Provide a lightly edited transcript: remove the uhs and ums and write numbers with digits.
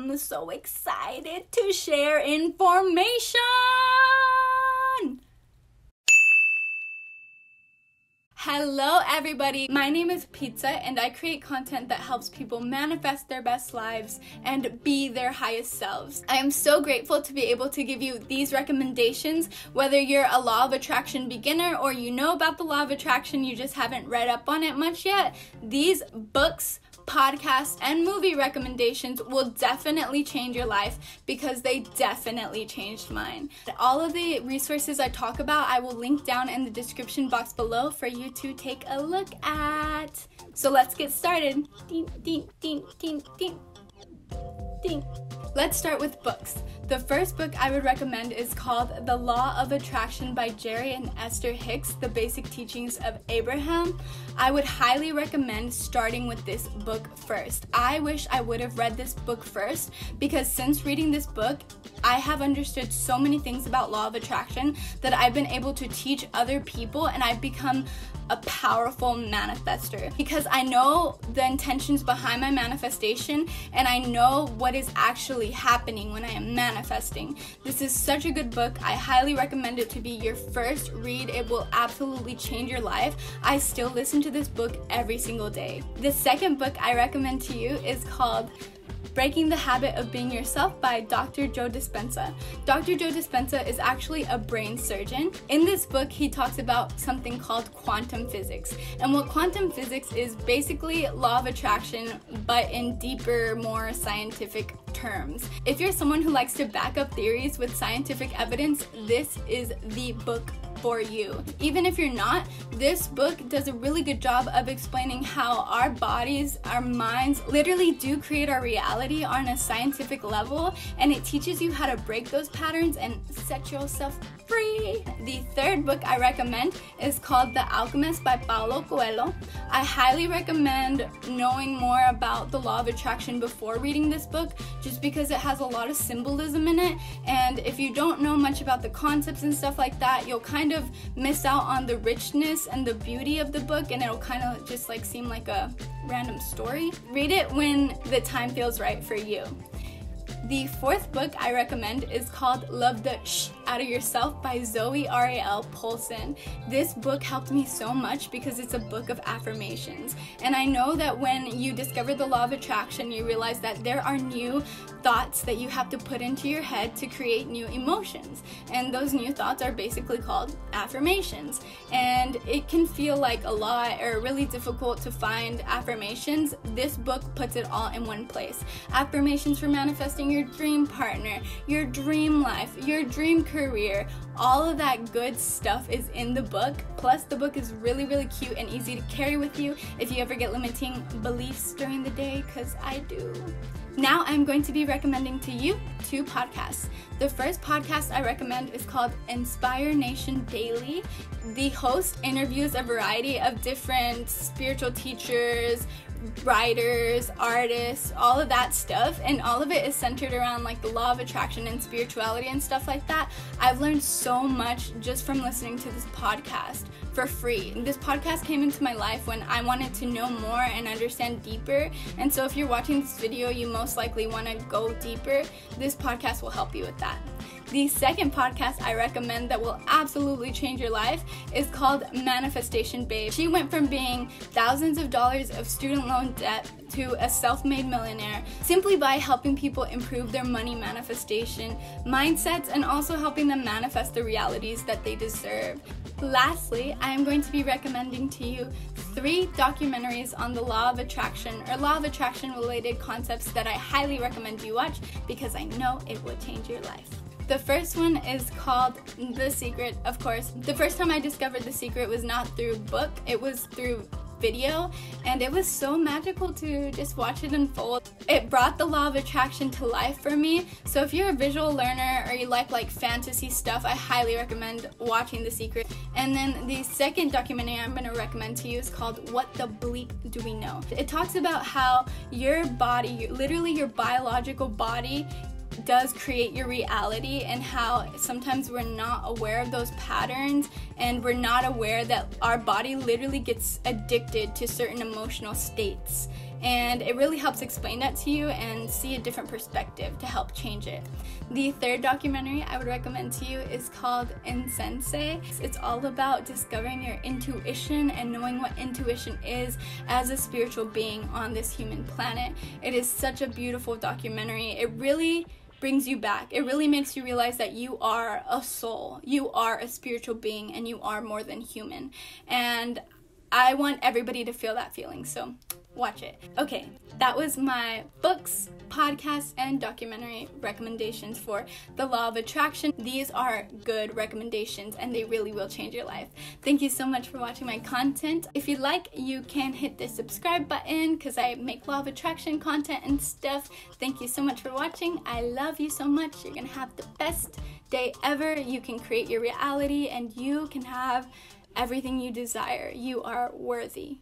I'm so excited to share information. Hello everybody, my name is Pizza and I create content that helps people manifest their best lives and be their highest selves. I am so grateful to be able to give you these recommendations, whether you're a law of attraction beginner or you know about the law of attraction, you just haven't read up on it much yet. These books, podcasts, and movie recommendations will definitely change your life because they definitely changed mine. All of the resources I talk about, I will link down in the description box below for you to take a look at. So let's get started. Ding, ding, ding, ding, ding. Ding. Let's start with books. The first book I would recommend is called The Law of Attraction by Jerry and Esther Hicks, The Basic Teachings of Abraham. I would highly recommend starting with this book first. I wish I would have read this book first because since reading this book, I have understood so many things about law of attraction that I've been able to teach other people and I've become a powerful manifester because I know the intentions behind my manifestation and I know what is actually happening when I am manifesting. This is such a good book. I highly recommend it to be your first read. It will absolutely change your life. I still listen to this book every single day. The second book I recommend to you is called Breaking the Habit of Being Yourself by Dr. Joe Dispenza. Dr. Joe Dispenza is actually a brain surgeon. In this book, he talks about something called quantum physics. And what quantum physics is basically law of attraction, but in deeper, more scientific terms. If you're someone who likes to back up theories with scientific evidence, this is the book for you. Even if you're not, this book does a really good job of explaining how our bodies, our minds literally do create our reality on a scientific level, and it teaches you how to break those patterns and set yourself free. The third book I recommend is called The Alchemist by Paulo Coelho. I highly recommend knowing more about the law of attraction before reading this book just because it has a lot of symbolism in it, and if you don't know much about the concepts and stuff like that, you'll kind of miss out on the richness and the beauty of the book and it'll kind of just like seem like a random story. Read it when the time feels right for you. The fourth book I recommend is called Love the Sh Out of Yourself by Zoey Arielle Poulsen. This book helped me so much because it's a book of affirmations. And I know that when you discover the law of attraction, you realize that there are new thoughts that you have to put into your head to create new emotions. And those new thoughts are basically called affirmations. And it can feel like a lot or really difficult to find affirmations. This book puts it all in one place. Affirmations for manifesting your dream partner, your dream life, your dream career, all of that good stuff is in the book. Plus the book is really, really cute and easy to carry with you if you ever get limiting beliefs during the day, because I do. Now I'm going to be recommending to you two podcasts. The first podcast I recommend is called Inspire Nation Daily. The host interviews a variety of different spiritual teachers, writers, artists, all of that stuff, and all of it is centered around like the law of attraction and spirituality and stuff like that. I've learned so much just from listening to this podcast for free. This podcast came into my life when I wanted to know more and understand deeper, and so if you're watching this video, you most likely want to go deeper. This podcast will help you with that. The second podcast I recommend that will absolutely change your life is called Manifestation Babe. She went from being thousands of dollars of student loan debt to a self-made millionaire simply by helping people improve their money manifestation mindsets and also helping them manifest the realities that they deserve. Lastly, I am going to be recommending to you three documentaries on the law of attraction or law of attraction related concepts that I highly recommend you watch because I know it will change your life. The first one is called The Secret, of course. The first time I discovered The Secret was not through book, it was through video, and it was so magical to just watch it unfold. It brought the law of attraction to life for me, so if you're a visual learner or you like fantasy stuff, I highly recommend watching The Secret. And then the second documentary I'm going to recommend to you is called What the Bleep Do We Know? It talks about how your body, literally your biological body, does create your reality and how sometimes we're not aware of those patterns and we're not aware that our body literally gets addicted to certain emotional states. and it really helps explain that to you and see a different perspective to help change it. The third documentary I would recommend to you is called INSENSEI. It's all about discovering your intuition and knowing what intuition is as a spiritual being on this human planet. It is such a beautiful documentary. It really brings you back. It really makes you realize that you are a soul, you are a spiritual being, and you are more than human. And I want everybody to feel that feeling, so watch it. Okay, that was my books, podcasts, and documentary recommendations for The Law of Attraction. These are good recommendations and they really will change your life. Thank you so much for watching my content. If you'd like, you can hit the subscribe button because I make Law of Attraction content and stuff. Thank you so much for watching. I love you so much. You're gonna have the best day ever. You can create your reality and you can have everything you desire. You are worthy.